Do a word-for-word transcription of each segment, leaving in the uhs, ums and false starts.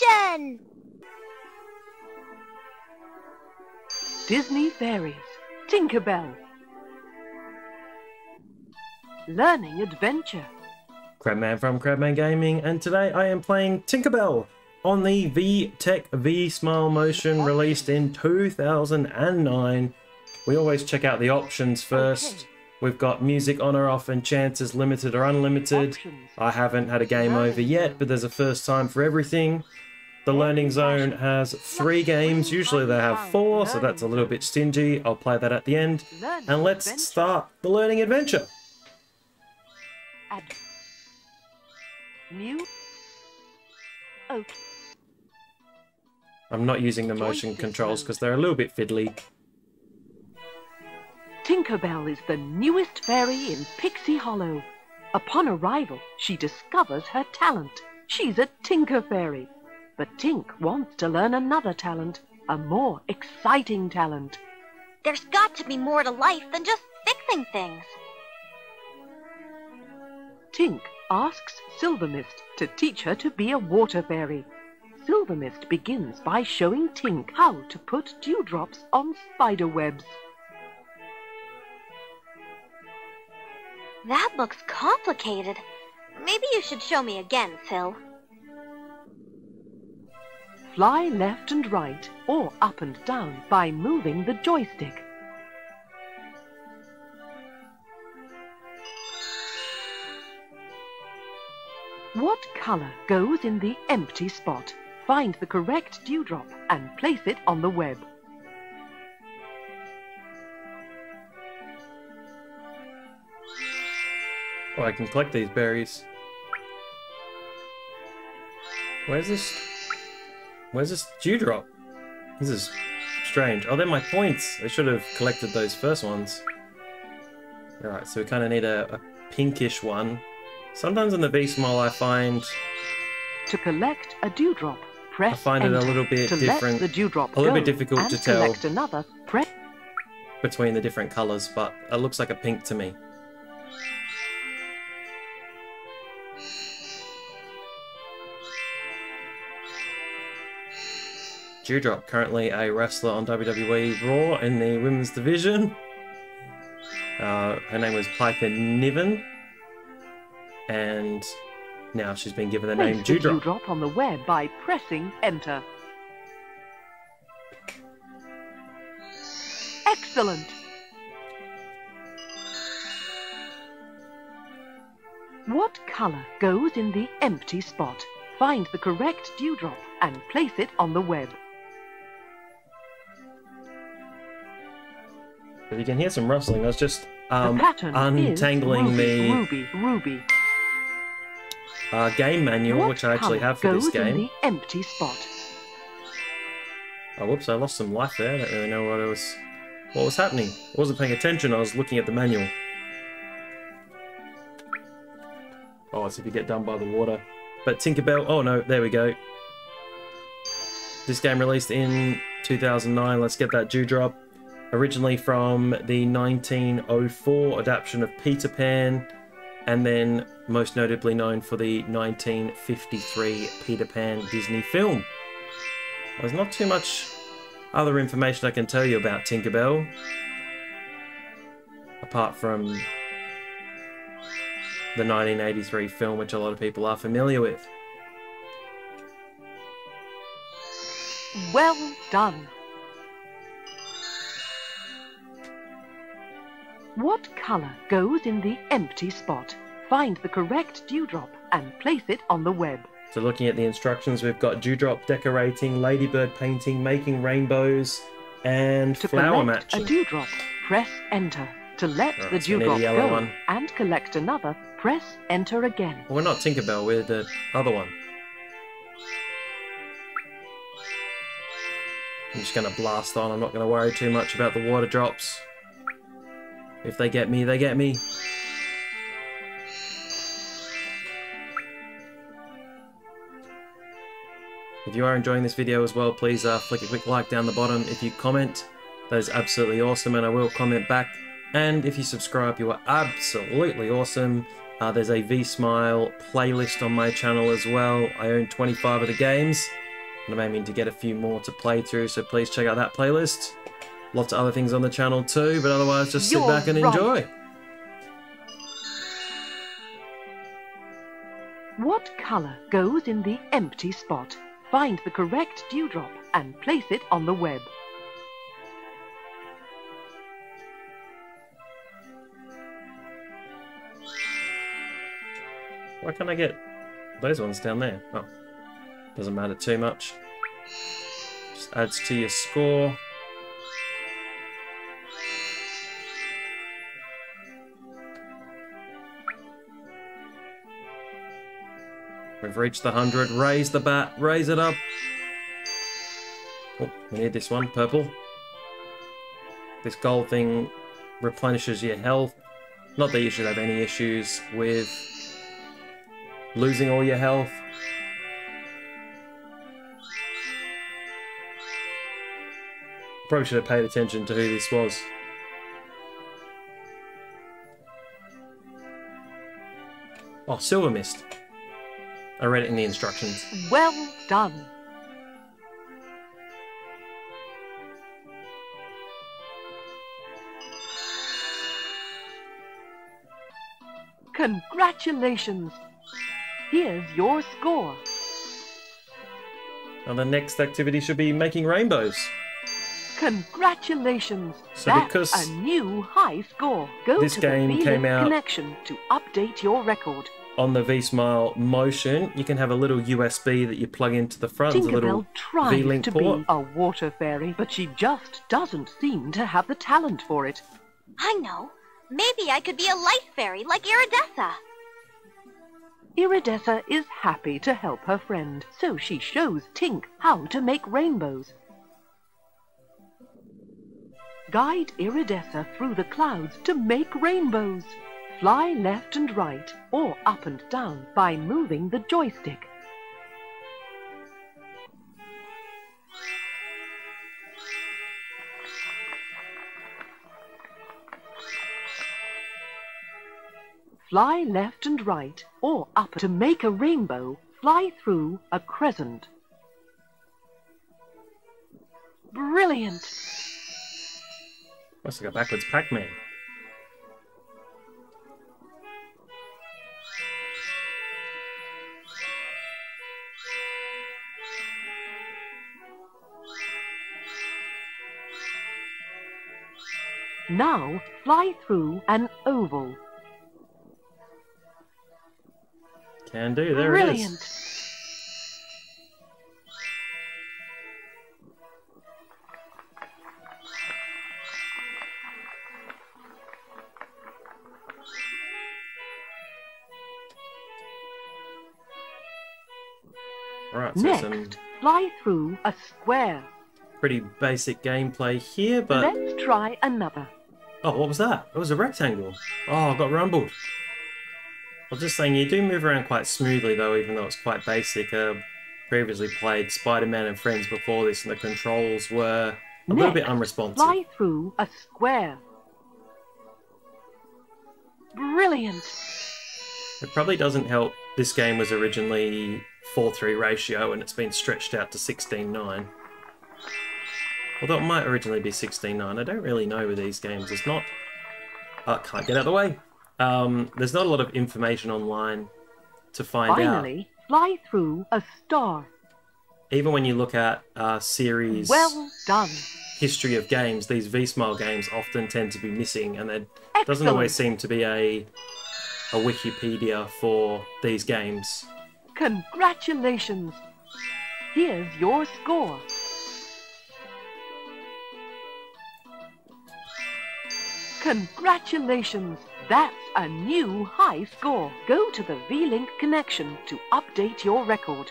Motion! Disney Fairies, Tinker Bell. Learning Adventure. Crabman from Crabman Gaming, and today I am playing Tinker Bell on the VTech V Smile Motion, released in two thousand nine. We always check out the options first. Okay. We've got music on or off and chances limited or unlimited. Options. I haven't had a game over yet, but there's a first time for everything. The Learning Zone has three games. Usually they have four, so that's a little bit stingy. I'll play that at the end. And let's start the Learning Adventure. New. Okay. I'm not using the motion controls because they're a little bit fiddly. Tinkerbell is the newest fairy in Pixie Hollow. Upon arrival, she discovers her talent. She's a Tinker Fairy. But Tink wants to learn another talent, a more exciting talent. There's got to be more to life than just fixing things. Tink asks Silvermist to teach her to be a water fairy. Silvermist begins by showing Tink how to put dewdrops on spider webs. That looks complicated. Maybe you should show me again, Sil. Fly left and right, or up and down, by moving the joystick. What colour goes in the empty spot? Find the correct dewdrop and place it on the web. Oh, I can collect these berries. Where's this? Where's this dewdrop? This is strange. Oh, they're my points. I should have collected those first ones. Alright, so we kind of need a, a pinkish one. Sometimes in the V-Small I find... To collect a dewdrop, press I find enter. It a little bit to different. The dewdrop a little bit difficult to tell another, press... between the different colours, but it looks like a pink to me. Dewdrop, currently a wrestler on W W E Raw in the women's division. Uh, her name was Piper Niven, and now she's been given the place name Dewdrop. Dewdrop on the web by pressing enter. Excellent. What colour goes in the empty spot? Find the correct dewdrop and place it on the web. If you can hear some rustling, I was just um, untangling the Ruby, Ruby. Uh, game manual, what which I actually have for this game. In the empty spot? Oh, whoops! I lost some life there. I don't really know what it was. What was happening? I wasn't paying attention. I was looking at the manual. Oh, it's if you get done by the water. But Tinkerbell. Oh no! There we go. This game released in two thousand nine. Let's get that dewdrop. Originally from the nineteen oh four adaptation of Peter Pan, and then most notably known for the nineteen fifty-three Peter Pan Disney film. There's not too much other information I can tell you about Tinkerbell, apart from the nineteen eighty-three film, which a lot of people are familiar with. Well done! What colour goes in the empty spot? Find the correct dewdrop and place it on the web. So looking at the instructions, we've got dewdrop decorating, ladybird painting, making rainbows, and to flower matching. To collect a dewdrop, press enter. To let right, the dewdrop so go one. and collect another, press enter again. Well, we're not Tinkerbell, we're the other one. I'm just going to blast on, I'm not going to worry too much about the water drops. If they get me, they get me. If you are enjoying this video as well, please uh, flick a quick like down the bottom. If you comment, that is absolutely awesome, and I will comment back. And if you subscribe, you are absolutely awesome. Uh, there's a V Smile playlist on my channel as well. I own twenty-five of the games. and I'm aiming to get a few more to play through, so please check out that playlist. Lots of other things on the channel too, but otherwise just You're sit back and wrong. enjoy. What colour goes in the empty spot? Find the correct dewdrop and place it on the web. Why can't I get those ones down there? Oh, doesn't matter too much. Just adds to your score. We've reached the hundred. Raise the bat. Raise it up. Oh, we need this one. Purple. This gold thing replenishes your health. Not that you should have any issues with losing all your health. Probably should have paid attention to who this was. Oh, Silvermist. I read it in the instructions. Well done. Congratulations. Here's your score. Now the next activity should be making rainbows. Congratulations. So that's a new high score. Go this to game the came out connection to update your record. On the V Smile Motion, you can have a little U S B that you plug into the front, Tinker a little V-Link port. Tinker Bell tried to be a water fairy, but she just doesn't seem to have the talent for it. I know. Maybe I could be a light fairy like Iridessa. Iridessa is happy to help her friend, so she shows Tink how to make rainbows. Guide Iridessa through the clouds to make rainbows. Fly left and right, or up and down, by moving the joystick. Fly left and right, or up to make a rainbow, fly through a crescent. Brilliant! Must have got backwards Pac-Man. Now, fly through an oval. Can do, there Brilliant. it is. Brilliant. Right, so Next, some fly through a square. Pretty basic gameplay here, but... Let's try another. Oh, what was that? It was a rectangle. Oh, I got rumbled. I was just saying, you do move around quite smoothly though, even though it's quite basic. Uh, previously played Spider-Man and Friends before this, and the controls were a Next, little bit unresponsive. Fly through a square. Brilliant. It probably doesn't help. This game was originally four three ratio, and it's been stretched out to sixteen nine. Although it might originally be sixteen nine, I don't really know with these games. It's not... I oh, can't get out of the way. Um, there's not a lot of information online to find Finally, out. Finally, fly through a star. Even when you look at uh, series... Well done. ...history of games, these V-Smile games often tend to be missing, and there Excellent. doesn't always seem to be a, a Wikipedia for these games. Congratulations. Here's your score. Congratulations! That's a new high score. Go to the V-Link connection to update your record.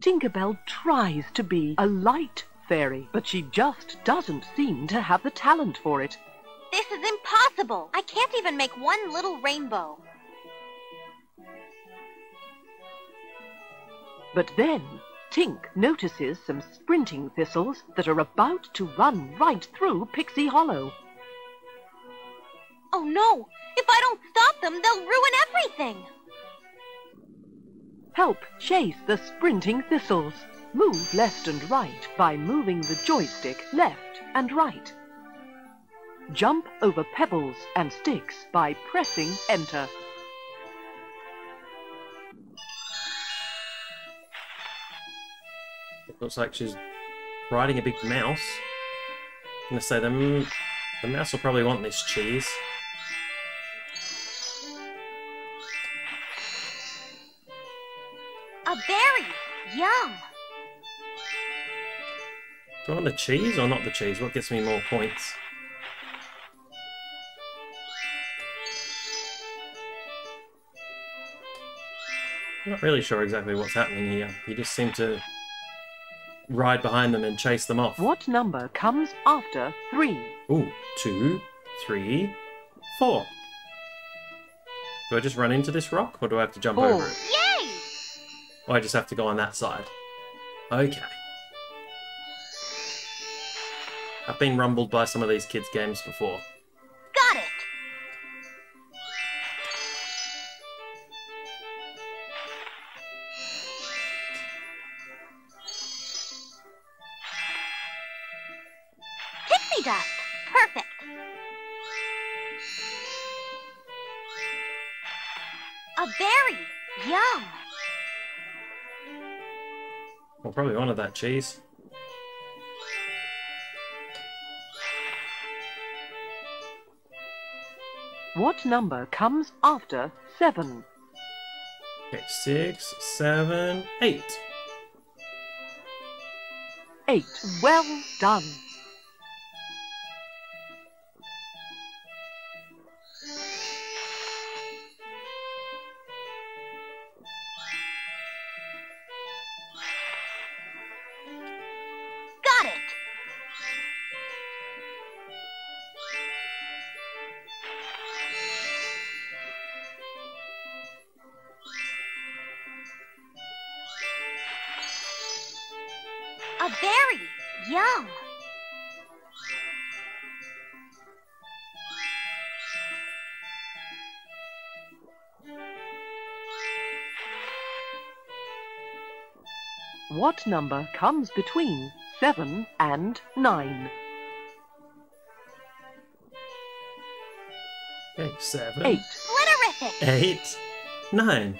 Tinker Bell tries to be a light fairy, but she just doesn't seem to have the talent for it. This is impossible! I can't even make one little rainbow. But then... Tink notices some sprinting thistles that are about to run right through Pixie Hollow. Oh no! If I don't stop them, they'll ruin everything! Help chase the sprinting thistles. Move left and right by moving the joystick left and right. Jump over pebbles and sticks by pressing enter. It looks like she's riding a big mouse. I'm going to say the, the mouse will probably want this cheese. A berry! Yum! Do I want the cheese or not the cheese? What gets me more points? I'm not really sure exactly what's happening here. You just seem to ride behind them and chase them off. What number comes after three? Ooh, two, three, four. Do I just run into this rock or do I have to jump four. over it? Yay! Or I just have to go on that side. Okay. I've been rumbled by some of these kids' games before. Got it! Pixie dust! Perfect! A berry! Yum! Well, probably wanted that cheese. What number comes after seven? Okay, six, seven, eight. Eight. Well done. A berry! Yum! What number comes between seven and nine? Eight, seven. Eight. Flitterific! Eight, nine.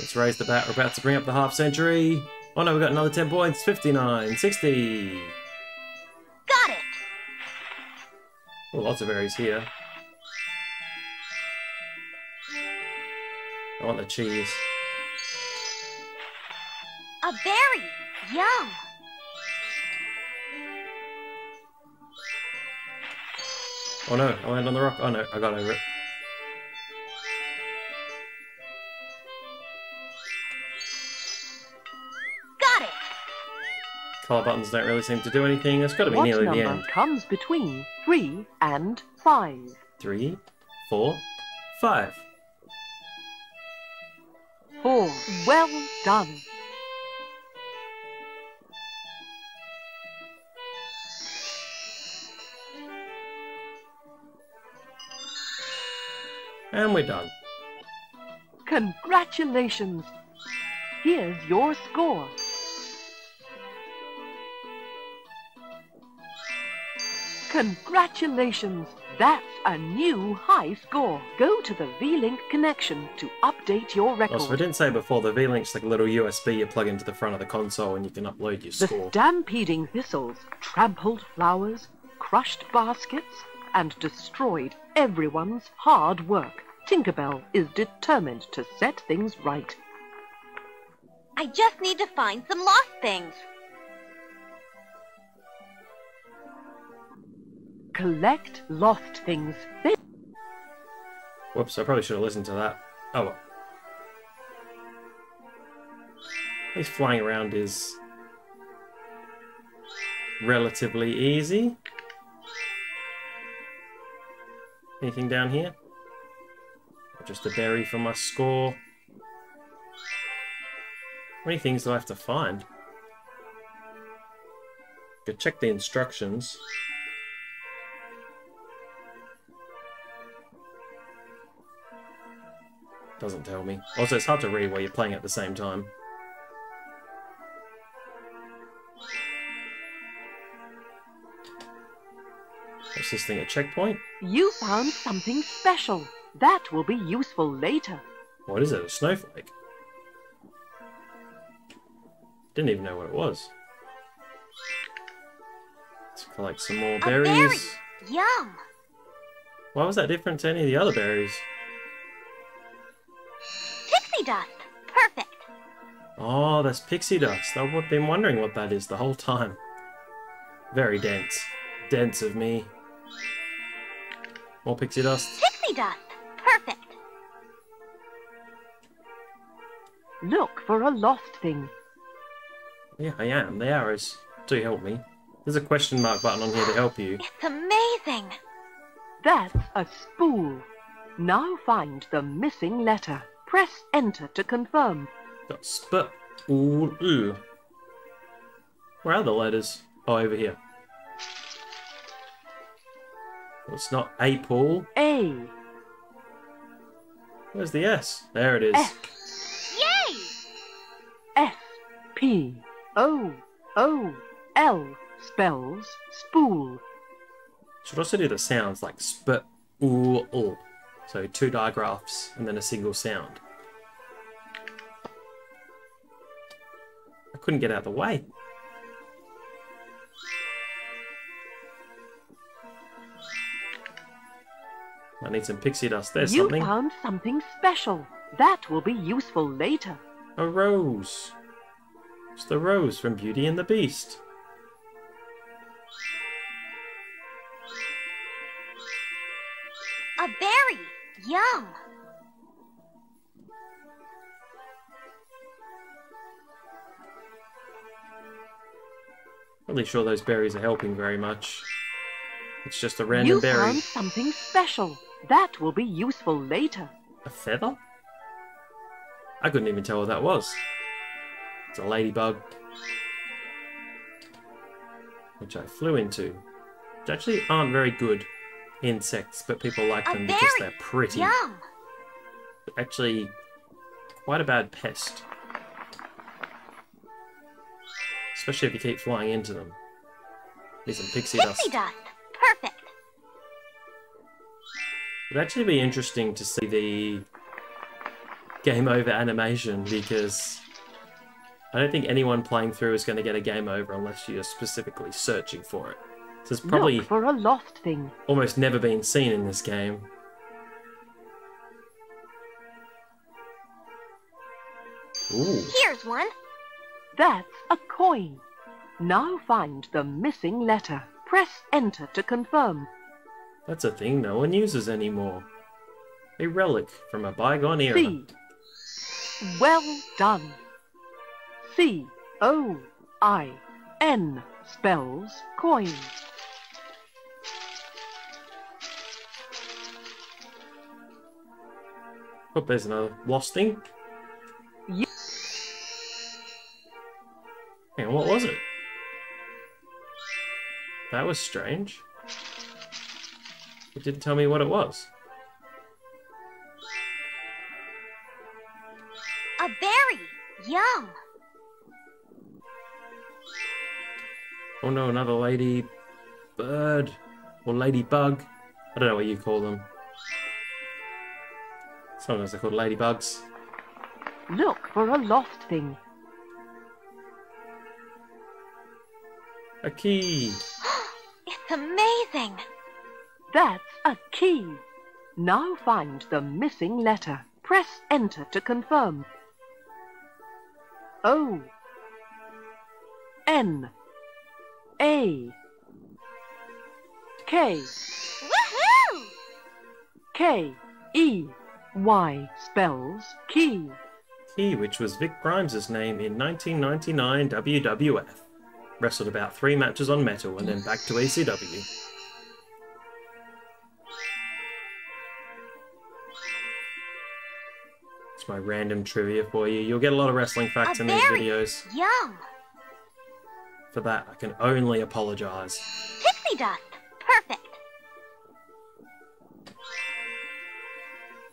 Let's raise the bat. We're about to bring up the half century. Oh no, we got another ten points. fifty-nine, sixty. Got it. Oh, lots of berries here. I want the cheese. A berry. Yum. Oh no, I landed on the rock. Oh no, I got over it. Color buttons don't really seem to do anything. It's got to be what nearly the end. What number comes between three and five? Three, four, five. Four. Well done. And we're done. Congratulations. Here's your score. Congratulations! That's a new high score. Go to the V-Link connection to update your record. Also, I didn't say before, the V-Link's like a little U S B you plug into the front of the console and you can upload your score. The stampeding thistles trampled flowers, crushed baskets, and destroyed everyone's hard work. Tinkerbell is determined to set things right. I just need to find some lost things. Collect lost things. They Whoops, I probably should have listened to that. Oh well. At least flying around is relatively easy. Anything down here? Just a berry for my score. How many things do I have to find? Could check the instructions. Doesn't tell me. Also, it's hard to read while you're playing at the same time. What's this thing, a checkpoint? You found something special. That will be useful later. What is it, a snowflake? Didn't even know what it was. Let's collect some more berries. A berry. Yum! Why was that different to any of the other berries? Pixie dust! Perfect! Oh, that's pixie dust. I've been wondering what that is the whole time. Very dense. Dense of me. More pixie dust. Pixie dust! Perfect! Look for a lost thing. Yeah, I am. The arrows do help me. There's a question mark button on here to help you. It's amazing! That's a spool. Now find the missing letter. Press enter to confirm. Got spool. Where are the letters? Oh, over here. Well, it's not a pool. A. Where's the S? There it is. S. Yay! S P O O L spells spool. Should also do the sounds like sp, oo, oo. So two digraphs and then a single sound. I couldn't get out of the way. I need some pixie dust. There's you something. You found something special. That will be useful later. A rose. It's the rose from Beauty and the Beast. A berry! Yum! Really sure those berries are helping very much. It's just a random you berry. You found something special. That will be useful later. A feather? I couldn't even tell what that was. It's a ladybug. Which I flew into. Which actually aren't very good. Insects, but people like them because they're pretty. Yum. Actually, quite a bad pest. Especially if you keep flying into them. Need some pixie, pixie dust. Pixie dust! Perfect! It'd actually be interesting to see the game over animation, because I don't think anyone playing through is going to get a game over unless you're specifically searching for it. So it's probably for a lost thing. Almost never been seen in this game. Ooh. Here's one. That's a coin. Now find the missing letter. Press enter to confirm. That's a thing no one uses anymore. A relic from a bygone era. C. Well done. C O I N spells coin. Oh, there's another lost thing. Yeah. And what was it? That was strange. It didn't tell me what it was. A berry! Yum! Oh no, another lady bird or ladybug. I don't know what you call them. Sometimes they're called ladybugs. Look for a lost thing. A key. It's amazing. That's a key. Now find the missing letter. Press enter to confirm. O. N. A. K. Woohoo! K. E. Y spells key. Key, which was Vic Grimes' name in nineteen ninety-nine W W F. Wrestled about three matches on metal and then back to A C W. It's my random trivia for you. You'll get a lot of wrestling facts a in these videos. Yum! For that, I can only apologise. Pixie dust! Perfect!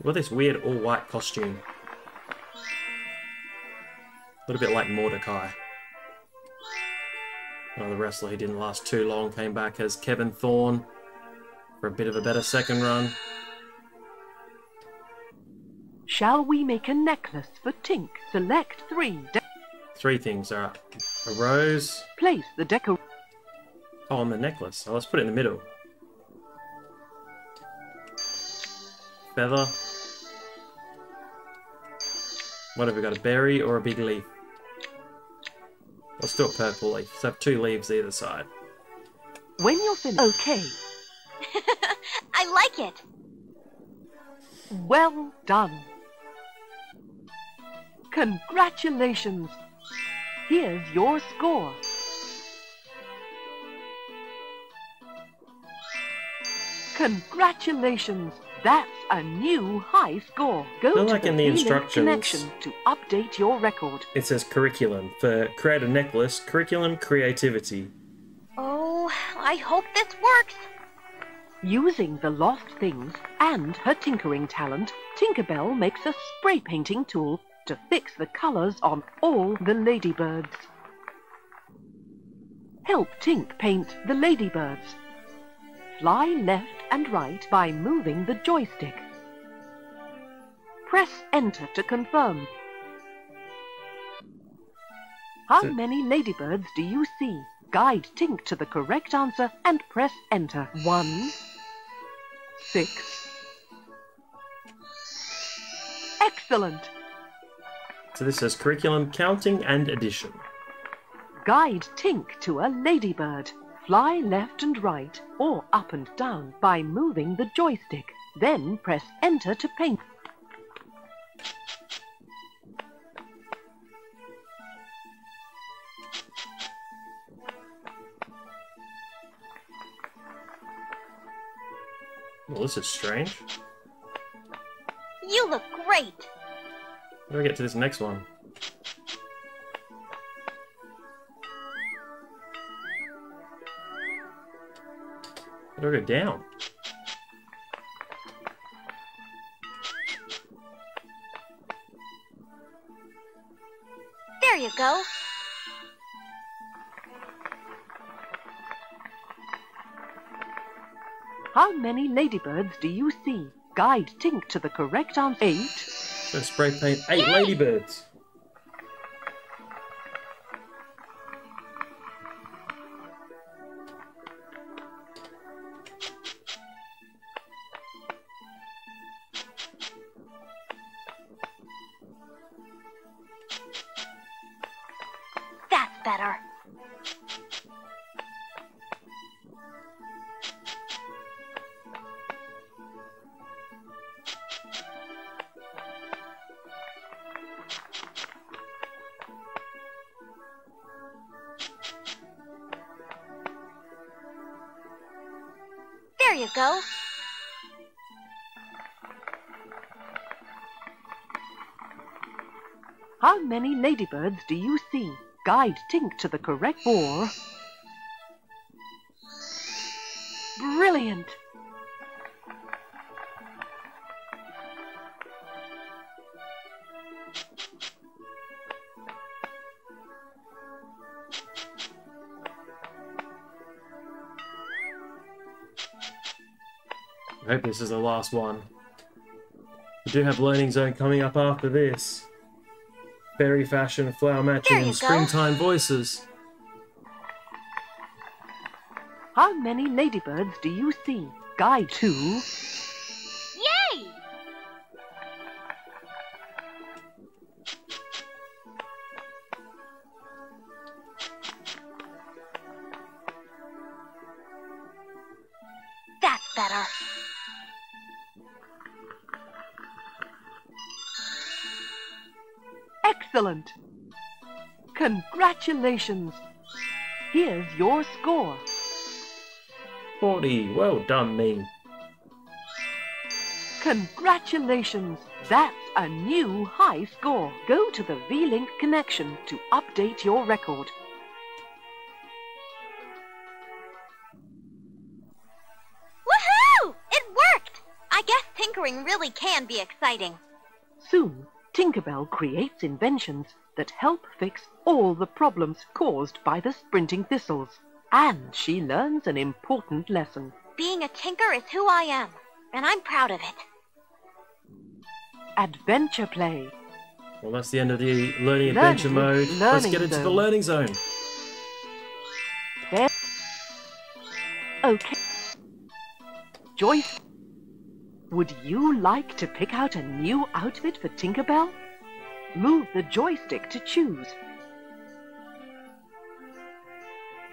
Well, this weird all-white costume. A little bit like Mordecai. Oh, the wrestler, he didn't last too long, came back as Kevin Thorne for a bit of a better second run. Shall we make a necklace for Tink? Select three. Three things are up. A rose. Place the deco. Oh, on the necklace. Oh, let's put it in the middle. Feather. What have we got? A berry or a big leaf? Let's do a purple leaf. Let's have two leaves either side. When you're finished. Okay. I like it. Well done. Congratulations. Here's your score. Congratulations. That's a new high score. Go to like the in the instructions to update your record. It says curriculum for create a necklace, curriculum creativity. Oh, I hope this works. Using the lost things and her tinkering talent, Tinker Bell makes a spray painting tool to fix the colors on all the ladybirds. Help Tink paint the ladybirds. Fly left and right by moving the joystick. Press enter to confirm. How so, many ladybirds do you see? Guide Tink to the correct answer and press enter. One. Six. Excellent. So this is curriculum counting and addition. Guide Tink to a ladybird. Fly left and right, or up and down, by moving the joystick. Then press enter to paint. Well, this is strange. You look great! How do I get to this next one? How do I go down? There you go. How many ladybirds do you see? Guide Tink to the correct answer. Eight. Let's spray paint eight Yay! Ladybirds. Go. How many ladybirds do you see? Guide Tink to the correct four. Brilliant. I hope this is the last one. We do have Learning Zone coming up after this. Berry fashion, flower matching, and springtime voices. How many ladybirds do you see? Guide two. Yay! That's better. Excellent! Congratulations! Here's your score. forty. Well done, me. Congratulations! That's a new high score. Go to the V-Link connection to update your record. Woohoo! It worked! I guess Pink tinkering really can be exciting. Soon, Tinkerbell creates inventions that help fix all the problems caused by the sprinting thistles. And she learns an important lesson. Being a tinker is who I am, and I'm proud of it. Adventure play. Well, that's the end of the learning adventure mode. Let's get into the learning zone. Okay. Joyce, would you like to pick out a new outfit for Tinkerbell? Move the joystick to choose.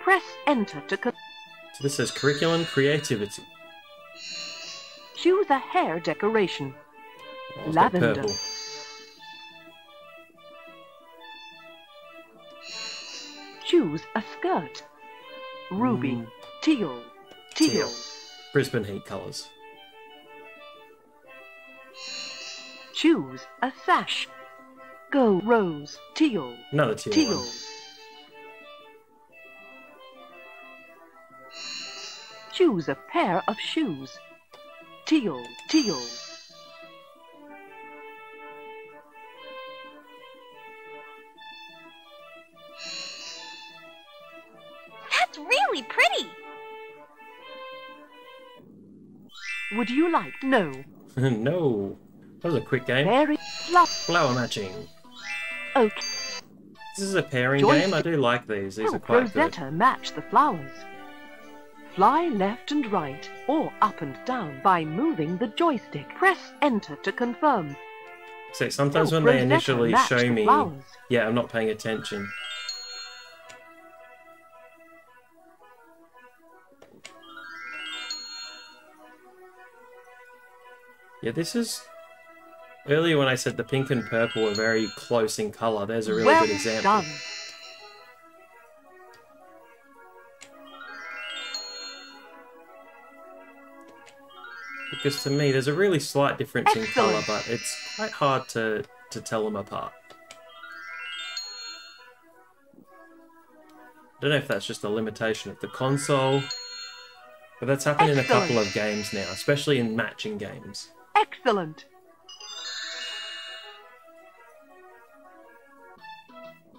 Press enter to... So this says curriculum creativity. Choose a hair decoration. Oh, lavender. Purple. Choose a skirt. Ruby, mm. teal, teal, teal. Brisbane Heat colours. Choose a sash. Go rose, teal, another teal. teal. One. Choose a pair of shoes. Teal, teal. That's really pretty. Would you like no? No. That was a quick game. Very flower matching. Okay. This is a pairing Joyce game. I do like these. These oh, are quite Rosetta good. Rosetta match the flowers. Fly left and right, or up and down, by moving the joystick. Press enter to confirm. So sometimes oh, when Rosetta they initially show me, flowers. yeah, I'm not paying attention. Yeah, this is... Earlier when I said the pink and purple were very close in colour, there's a really well good example. Done. Because to me, there's a really slight difference Excellent. in colour, but it's quite hard to, to tell them apart. I don't know if that's just a limitation of the console, but that's happened Excellent. in a couple of games now, especially in matching games. Excellent!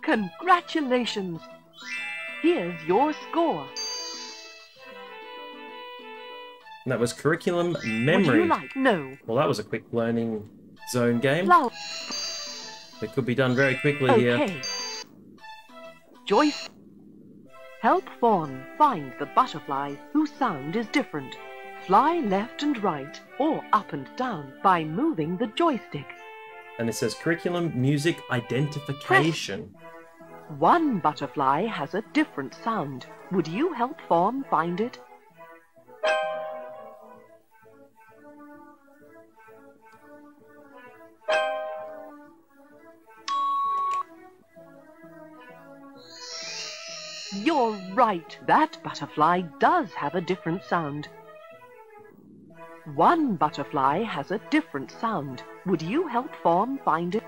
Congratulations! Here's your score. And that was curriculum memory. Would you like? No. Well, that was a quick learning zone game. Flower. It could be done very quickly okay. here. Joyce, help Fawn find the butterfly whose sound is different. Fly left and right, or up and down, by moving the joystick. And it says curriculum music identification. Press. One butterfly has a different sound. Would you help Fawn find it? You're right, that butterfly does have a different sound. One butterfly has a different sound. Would you help Fawn find it?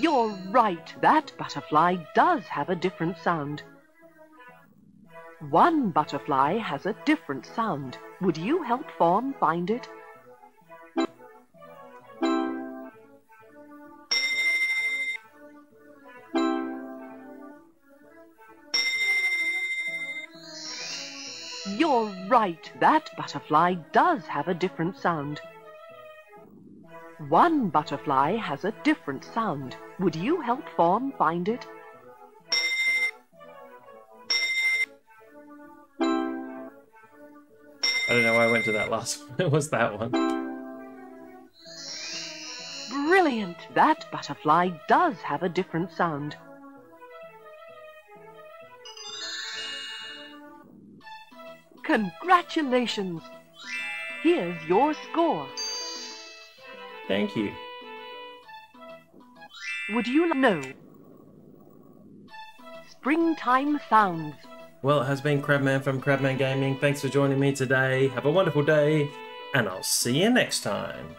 You're right, that butterfly does have a different sound. One butterfly has a different sound. Would you help Fawn find it? You're right, that butterfly does have a different sound. One butterfly has a different sound. Would you help Fawn find it? I don't know why I went to that last one. It was that one. Brilliant! That butterfly does have a different sound. Congratulations! Here's your score. Thank you. Would you know? Springtime sounds. Well, it has been Crabman from Crabman Gaming. Thanks for joining me today. Have a wonderful day, and I'll see you next time.